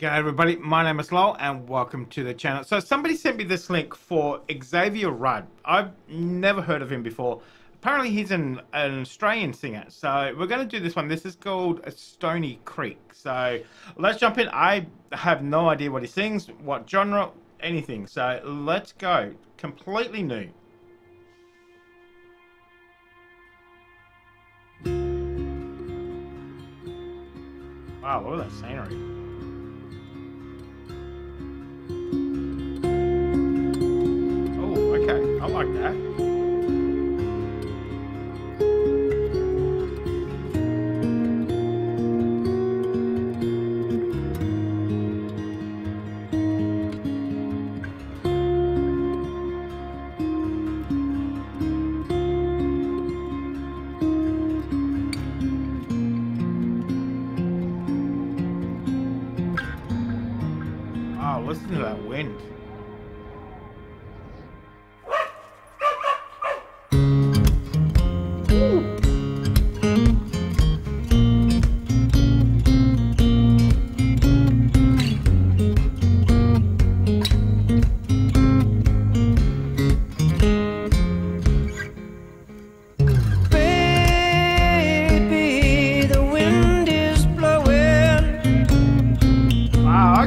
G'day everybody, my name is Lowell and welcome to the channel. So somebody sent me this link for Xavier Rudd. I've never heard of him before. Apparently he's an Australian singer. So we're going to do this one. This is called Stoney Creek. So let's jump in. I have no idea what he sings, what genre, anything. So let's go. Completely new. Wow, look at that scenery. I like that. Oh, listen to that wind. So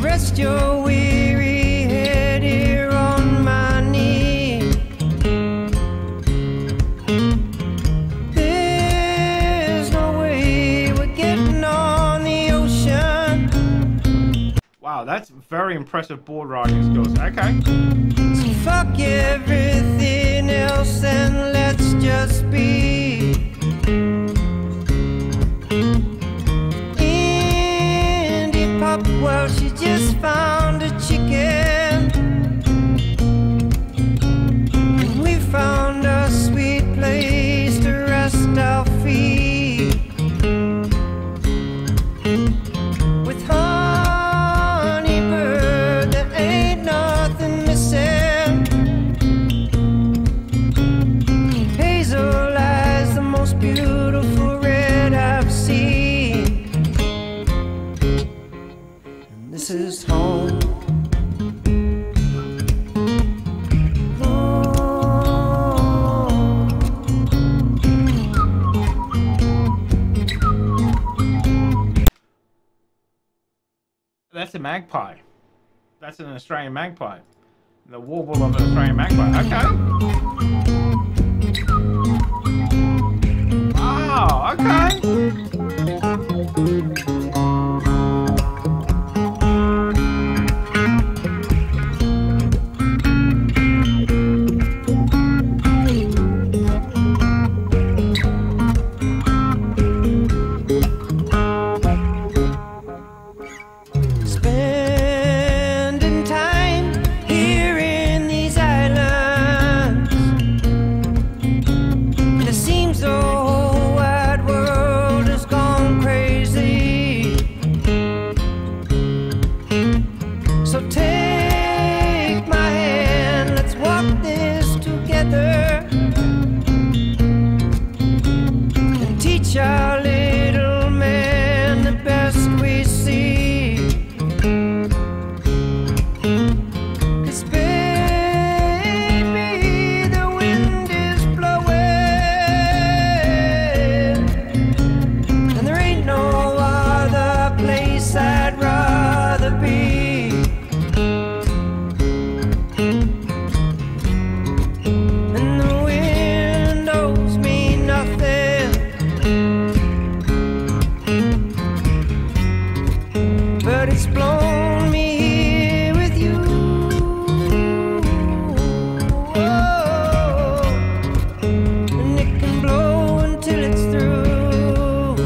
rest your weary head here on my knee. There's no way we're getting on the ocean. Wow, that's very impressive board riding skills. Okay. So fuck everything else and let's just be. Well, she just found a chicken, and we found a sweet place to rest our feet. With honey bird, there ain't nothing missing. Hazel eyes, the most beautiful red I've seen. This is home. That's a magpie. That's an Australian magpie. The warble of an Australian magpie. Okay. Wow, okay. Our little man the best we see. Cause baby, the wind is blowing, and there ain't no other place I'd rather be. And the wind owes me nothing. It's blown me here with you. Oh, and it can blow until it's through.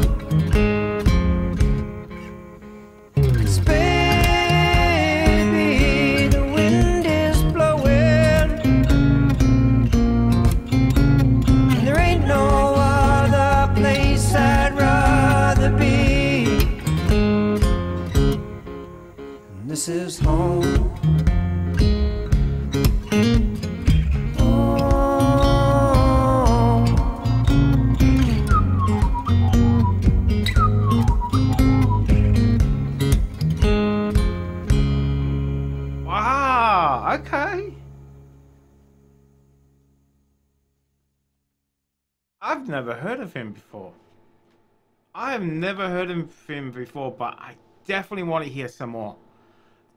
Cause baby, the wind is blowing, and there ain't no other place I'd rather be. This is home. Oh. I've never heard of him before. I've never heard of him before, but I definitely want to hear some more.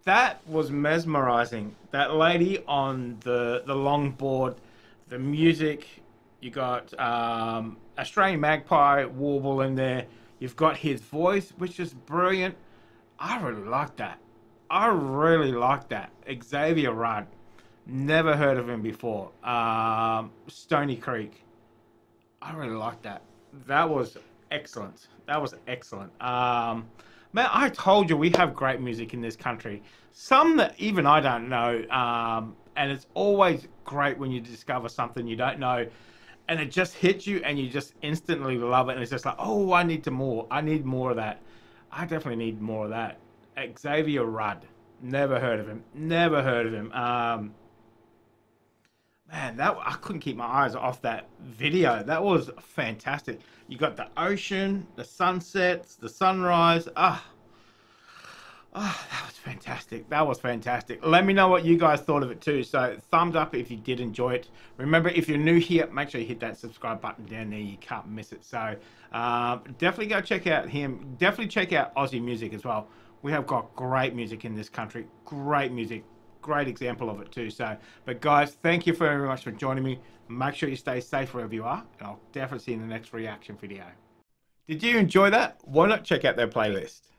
That was mesmerizing. That lady on the longboard, the music. You got Australian Magpie Warble in there. You've got his voice, which is brilliant. I really like that. I really like that. Xavier Rudd. Never heard of him before. Stoney Creek. I really like that. That was excellent. That was excellent. Man, I told you we have great music in this country. Some that even I don't know. And it's always great when you discover something you don't know. And it just hits you and you just instantly love it. And it's just like, oh, I need more. I need more of that. I definitely need more of that. Xavier Rudd. Never heard of him. Never heard of him. Man, that I couldn't keep my eyes off that video. That was fantastic. You got the ocean, the sunsets, the sunrise. Ah, that was fantastic. That was fantastic. Let me know what you guys thought of it too. So thumbs up if you did enjoy it. Remember, if you're new here, make sure you hit that subscribe button down there. You can't miss it. So definitely go check out him. Definitely check out Aussie music as well. We have got great music in this country. Great music. Great example of it too. So, but guys, thank you very much for joining me. Make sure you stay safe wherever you are. And I'll definitely see you in the next reaction video. Did you enjoy that? Why not check out their playlist?